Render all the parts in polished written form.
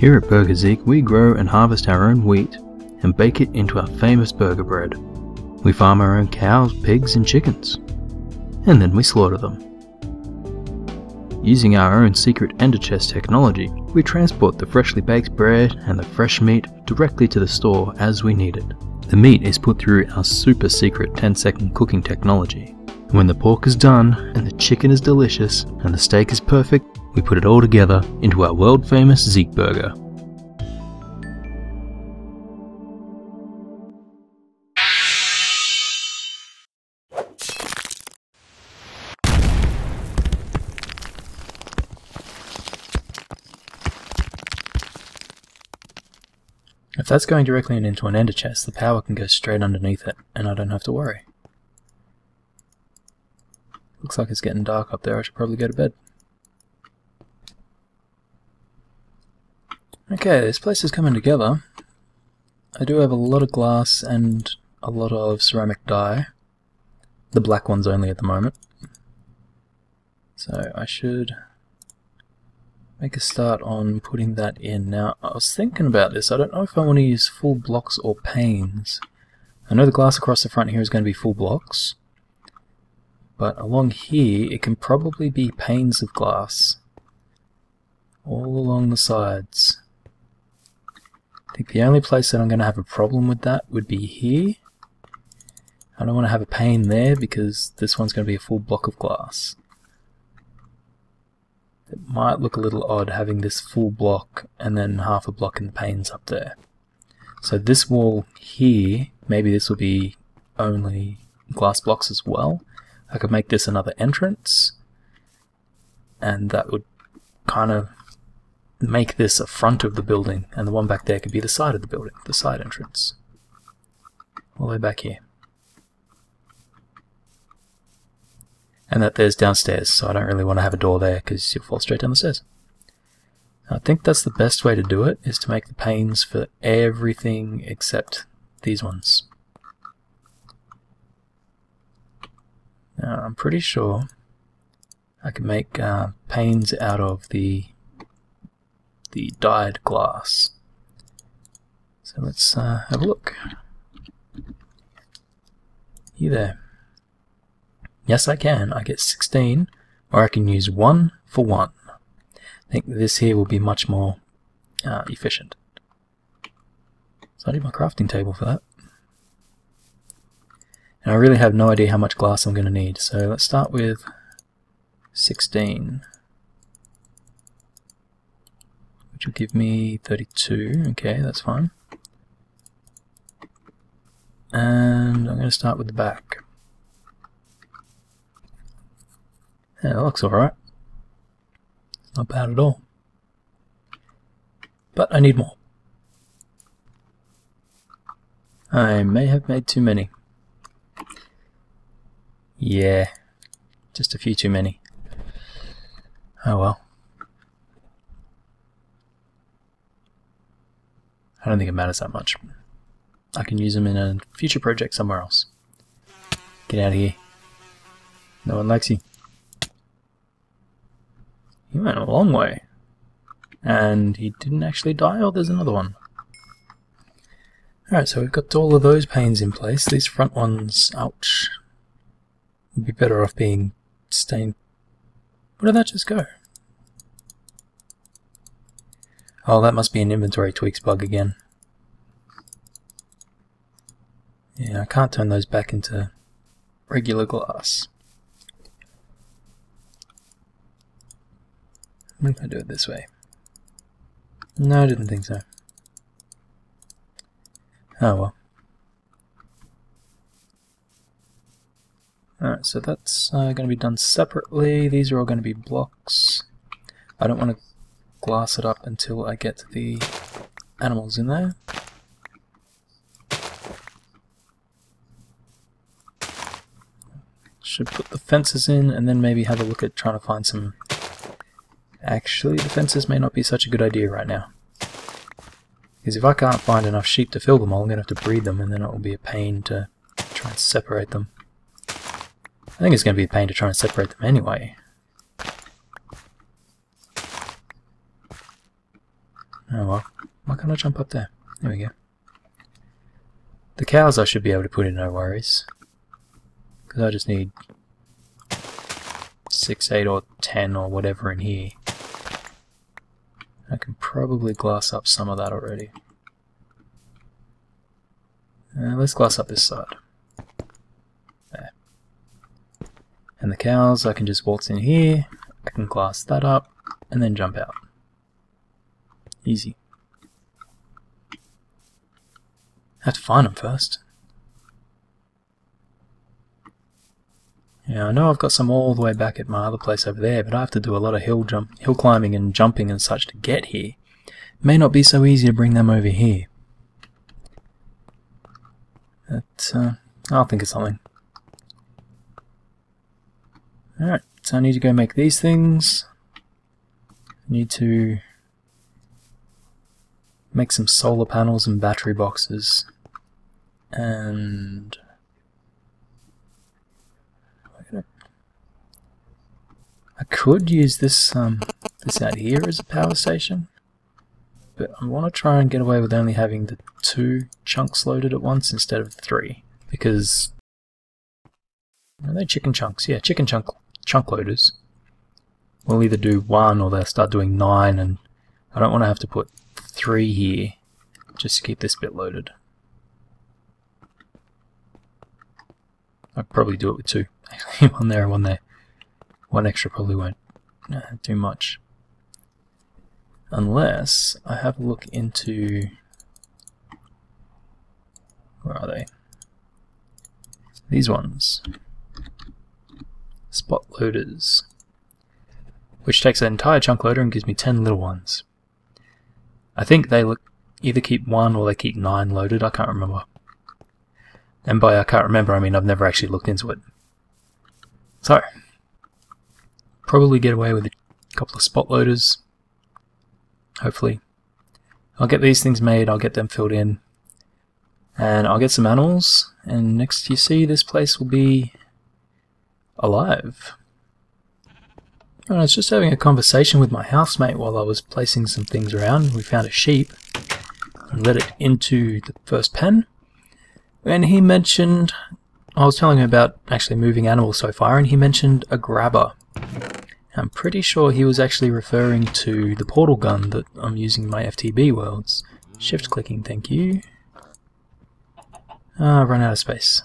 Here at Burger Zeke, we grow and harvest our own wheat and bake it into our famous burger bread. We farm our own cows, pigs and chickens, and then we slaughter them. Using our own secret ender chest technology, we transport the freshly baked bread and the fresh meat directly to the store as we need it. The meat is put through our super secret 10-second cooking technology. And when the pork is done, and the chicken is delicious, and the steak is perfect, we put it all together into our world-famous Zeke Burger. If that's going directly into an ender chest, the power can go straight underneath it, and I don't have to worry. Looks like it's getting dark up there, I should probably go to bed. Okay, this place is coming together. I do have a lot of glass and a lot of ceramic dye. The black ones only at the moment. So I should make a start on putting that in. Now, I was thinking about this. I don't know if I want to use full blocks or panes. I know the glass across the front here is going to be full blocks, but along here it can probably be panes of glass all along the sides. I think the only place that I'm going to have a problem with that would be here. I don't want to have a pane there because this one's going to be a full block of glass. It might look a little odd having this full block and then half a block in the panes up there. So this wall here, maybe this will be only glass blocks as well. I could make this another entrance, and that would kind of make this a front of the building, and the one back there could be the side of the building, the side entrance. All the way back here. And that there's downstairs, so I don't really want to have a door there because you'll fall straight down the stairs. I think that's the best way to do it, is to make the panes for everything except these ones. Now, I'm pretty sure I can make panes out of the dyed glass. So let's have a look. Here there. Yes, I can. I get 16, or I can use 1 for 1. I think this here will be much more efficient. So I need my crafting table for that. And I really have no idea how much glass I'm going to need, so let's start with 16, which will give me 32, okay, that's fine. And I'm going to start with the back. Yeah, that looks alright. It's not bad at all. But I need more. I may have made too many. Yeah, just a few too many. Oh well. I don't think it matters that much. I can use them in a future project somewhere else. Get out of here. No one likes you. He went a long way. And he didn't actually die, or there's another one. Alright, so we've got all of those panes in place. These front ones, ouch. Would be better off being stained. Where did that just go? Oh, that must be an inventory tweaks bug again. Yeah, I can't turn those back into regular glass. What if I do it this way? No, I didn't think so. Oh well. Alright, so that's going to be done separately. These are all going to be blocks. I don't want to glass it up until I get the animals in there. Should put the fences in and then maybe have a look at trying to find some... Actually, the fences may not be such a good idea right now. Because if I can't find enough sheep to fill them all, I'm going to have to breed them, and then it will be a pain to try and separate them. I think it's going to be a pain to try and separate them anyway. Oh well, why can't I jump up there? There we go. The cows I should be able to put in, no worries. Because I just need 6, 8 or 10 or whatever in here. I can probably glass up some of that already. Let's glass up this side. There. And the cows, I can just waltz in here, I can glass that up, and then jump out. Easy. I have to find them first. Yeah, I know I've got some all the way back at my other place over there, but I have to do a lot of hill climbing and jumping and such to get here. It may not be so easy to bring them over here. But, I'll think of something. Alright, so I need to go make these things. I need to make some solar panels and battery boxes. And I could use this this out here as a power station, but I want to try and get away with only having the 2 chunks loaded at once instead of 3, because are they chicken chunks? Yeah, chicken chunk loaders. We'll either do 1 or they'll start doing 9, and I don't want to have to put 3 here just to keep this bit loaded. I'd probably do it with 2, actually. 1 there and 1 there. 1 extra probably won't do much. Unless I have a look into, where are they? These ones. Spot loaders. Which takes an entire chunk loader and gives me 10 little ones. I think they either keep 1 or they keep 9 loaded, I can't remember. And by I can't remember, I mean I've never actually looked into it. So, probably get away with a couple of spot loaders, hopefully. I'll get these things made, I'll get them filled in, and I'll get some animals, and next you see this place will be alive. And I was just having a conversation with my housemate while I was placing some things around. We found a sheep and let it into the first pen, and he mentioned, I was telling him about actually moving animals so far, and he mentioned a grabber. I'm pretty sure he was actually referring to the portal gun that I'm using in my FTB worlds. Shift clicking, thank you. Ah, run out of space.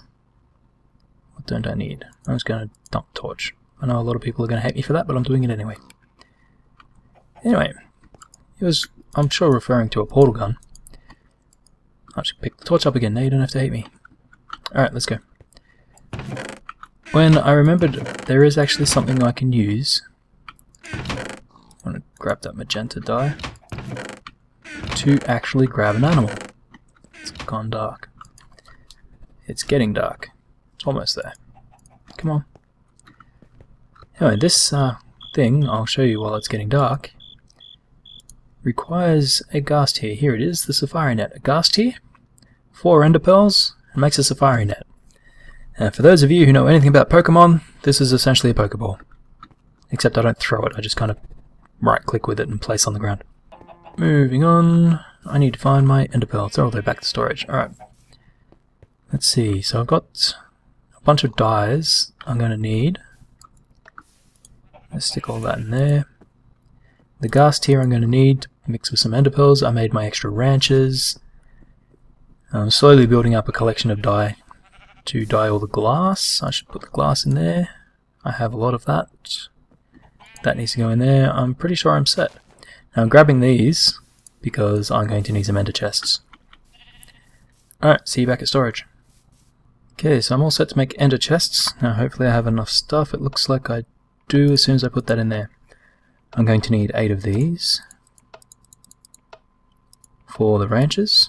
What don't I need? I'm just going to dump torch. I know a lot of people are going to hate me for that, but I'm doing it anyway. Anyway, he was, I'm sure, referring to a portal gun. I should pick the torch up again. Now you don't have to hate me. Alright, let's go. When I remembered there is actually something I can use, I want to grab that magenta die to actually grab an animal. It's gone dark. It's getting dark. It's almost there. Come on. Anyway, this thing, I'll show you while it's getting dark, requires a ghast here. Here it is, the safari net. A ghast here, 4 ender pearls, and makes a safari net. And for those of you who know anything about Pokemon, this is essentially a Pokeball. Except I don't throw it, I just kind of right-click with it and place on the ground. Moving on, I need to find my Ender Pearls. They're all the way back to storage. Alright. Let's see, so I've got a bunch of dyes I'm going to need. Let's stick all that in there. The ghast here I'm going to need to mix with some Ender Pearls. I made my extra ranches. I'm slowly building up a collection of dye to dye all the glass. I should put the glass in there. I have a lot of that. That needs to go in there. I'm pretty sure I'm set. Now I'm grabbing these because I'm going to need some ender chests. Alright, see you back at storage. Okay, so I'm all set to make ender chests. Now hopefully I have enough stuff. It looks like I do as soon as I put that in there. I'm going to need 8 of these for the ranches.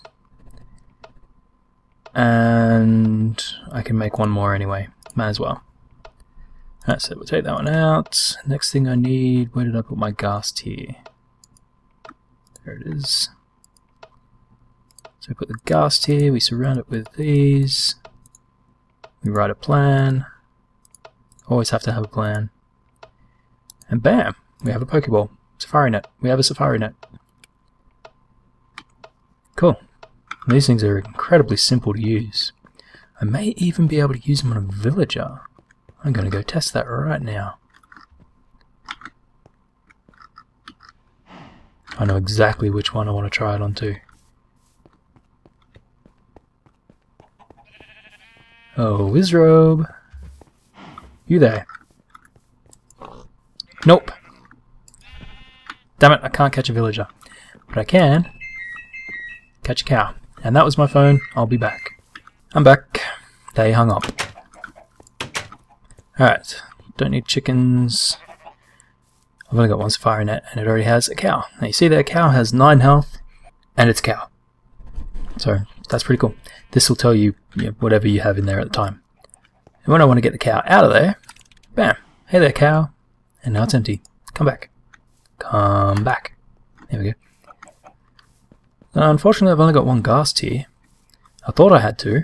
And I can make 1 more anyway, might as well. Alright, so we'll take that one out. Next thing I need, where did I put my ghast here? There it is. So we put the ghast here, we surround it with these, we write a plan, always have to have a plan, and bam, we have a Pokeball, safari net, we have a safari net. Cool. These things are incredibly simple to use. I may even be able to use them on a villager. I'm going to go test that right now. I know exactly which one I want to try it on too. Oh, Wizrobe! You there? Nope. Damn it, I can't catch a villager. But I can catch a cow. And that was my phone. I'll be back. I'm back. They hung up. Alright. Don't need chickens. I've only got one safari net and it already has a cow. Now you see that cow has 9 health and it's a cow. So that's pretty cool. This will tell you, whatever you have in there at the time. And when I want to get the cow out of there, bam, hey there cow, and now it's empty. Come back. Come back. There we go. Now, unfortunately I've only got one gas tier. I thought I had 2.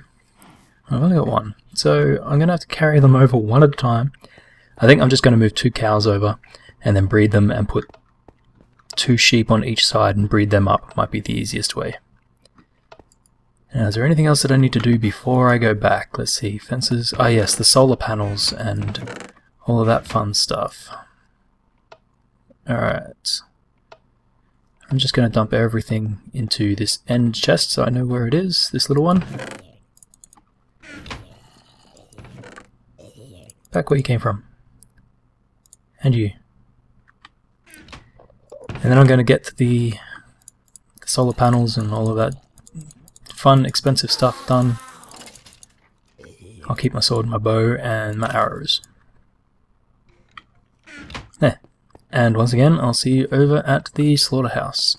I've only got 1. So I'm going to have to carry them over one at a time. I think I'm just going to move 2 cows over and then breed them and put 2 sheep on each side and breed them up might be the easiest way. Now, is there anything else that I need to do before I go back? Let's see, fences, oh yes, the solar panels and all of that fun stuff. Alright, I'm just going to dump everything into this end chest so I know where it is, this little one. Back where you came from. And you. And then I'm going to get to the solar panels and all of that fun, expensive stuff done. I'll keep my sword, my bow, and my arrows. There. And once again, I'll see you over at the slaughterhouse.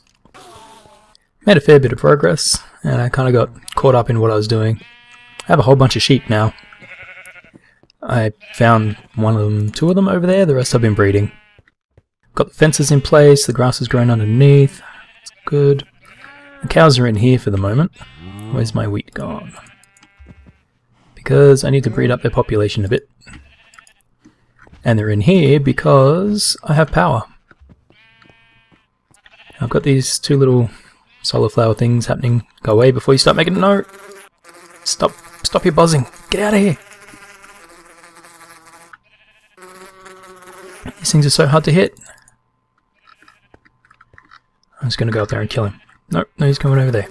Made a fair bit of progress, and I kind of got caught up in what I was doing. I have a whole bunch of sheep now. I found 2 of them over there, the rest I've been breeding. Got the fences in place, the grass has grown underneath, it's good. The cows are in here for the moment. Where's my wheat gone? Because I need to breed up their population a bit. And they're in here because I have power. I've got these 2 little solar flower things happening. Go away before you start making a note. Stop. Stop your buzzing. Get out of here. These things are so hard to hit. I'm just going to go up there and kill him. Nope, no, he's coming over there.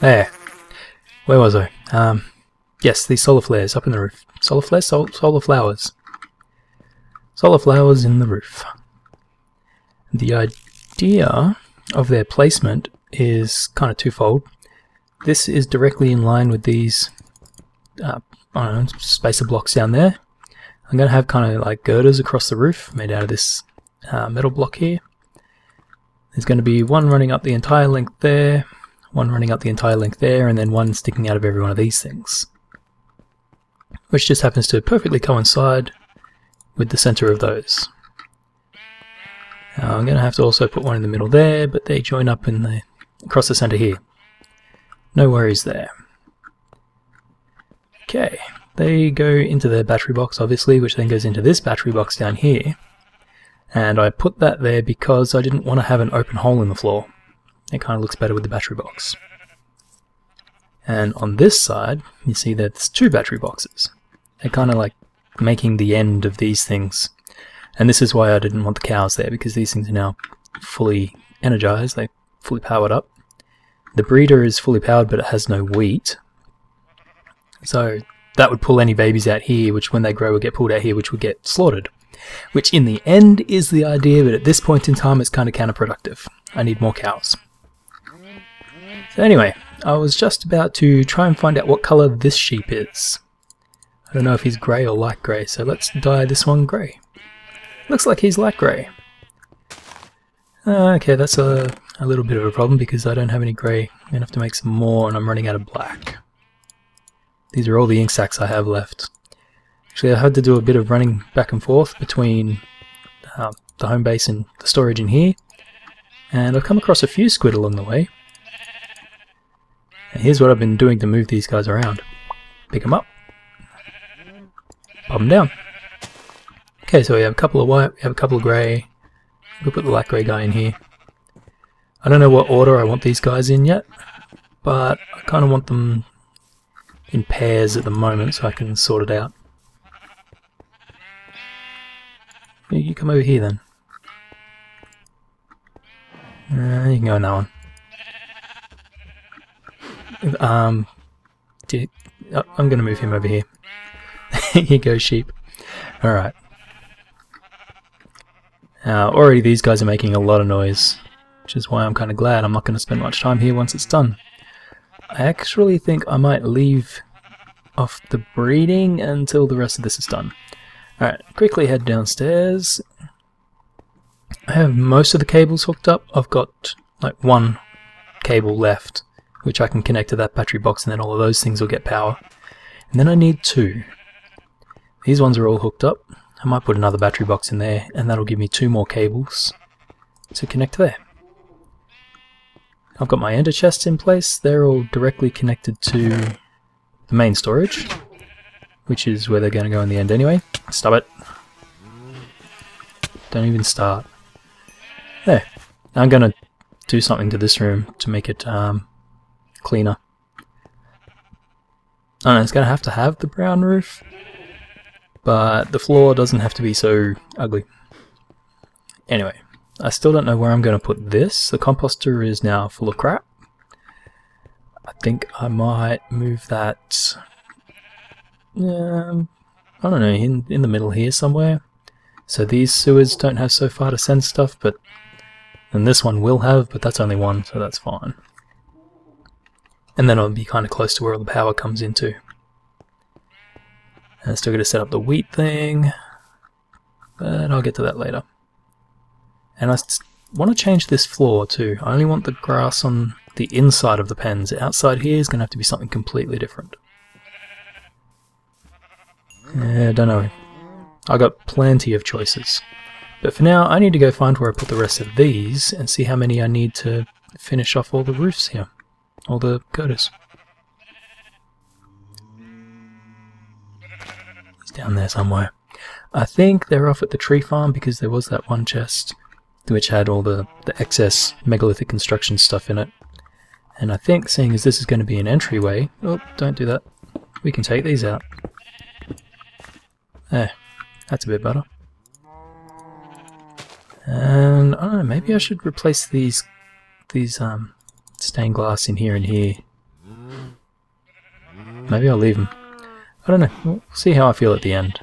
There. Where was I? Yes, these solar flares up in the roof. Solar flares? Solar flowers. Solar flowers in the roof. The idea of their placement is kind of twofold. This is directly in line with these I don't know, spacer blocks down there. I'm going to have kind of like girders across the roof made out of this metal block here. There's going to be one running up the entire length there, one running up the entire length there, and then one sticking out of every one of these things. Which just happens to perfectly coincide with the center of those. Now I'm going to have to also put one in the middle there, but they join up in the across the center here. No worries there. Okay, they go into their battery box obviously, which then goes into this battery box down here. And I put that there because I didn't want to have an open hole in the floor. It kind of looks better with the battery box. And on this side, you see that there's 2 battery boxes. They're kind of like making the end of these things. And this is why I didn't want the cows there, because these things are now fully energized, they're fully powered up. The breeder is fully powered, but it has no wheat. So that would pull any babies out here, which when they grow will get pulled out here, which would get slaughtered. Which in the end is the idea, but at this point in time it's kind of counterproductive. I need more cows. So anyway, I was just about to try and find out what colour this sheep is. I don't know if he's grey or light grey, so let's dye this one grey. Looks like he's light grey. Okay, that's a little bit of a problem because I don't have any grey. I'm going to have to make some more and I'm running out of black. These are all the ink sacs I have left. Actually, I had to do a bit of running back and forth between the home base and the storage in here, and I've come across a few squid along the way. And here's what I've been doing to move these guys around. Pick them up, pop them down. Okay, so we have a couple of white, we have a couple of grey, we'll put the light grey guy in here. I don't know what order I want these guys in yet, but I kind of want them in pairs at the moment so I can sort it out. You come over here then. You can go in that one. I'm going to move him over here. Here you go, sheep. Alright. Already these guys are making a lot of noise, which is why I'm kind of glad I'm not going to spend much time here once it's done. I actually think I might leave off the breeding until the rest of this is done. Alright, quickly head downstairs. I have most of the cables hooked up. I've got like one cable left, which I can connect to that battery box, and then all of those things will get power. And then I need two. These ones are all hooked up. I might put another battery box in there, and that'll give me two more cables to connect there. I've got my ender chests in place. They're all directly connected to the main storage, which is where they're going to go in the end anyway. Stop it. Don't even start. There. I'm going to do something to this room to make it cleaner. I don't know, it's going to have the brown roof, but the floor doesn't have to be so ugly. Anyway, I still don't know where I'm going to put this. The composter is now full of crap. I think I might move that, I don't know, in the middle here somewhere. So these sewers don't have so far to send stuff, but and this one will have, but that's only one, so that's fine. And then I'll be kind of close to where all the power comes into. And I still got to set up the wheat thing, but I'll get to that later. And I want to change this floor too. I only want the grass on the inside of the pens. Outside here is going to have to be something completely different. Yeah, don't know. I got plenty of choices. But for now, I need to go find where I put the rest of these and see how many I need to finish off all the roofs here. All the girders. He's down there somewhere. I think they're off at the tree farm because there was that one chest which had all the excess megalithic construction stuff in it. And I think, seeing as this is going to be an entryway... Oh, don't do that. We can take these out. There. That's a bit better. And, I don't know, maybe I should replace these stained glass in here and here. Maybe I'll leave them. I don't know. We'll see how I feel at the end.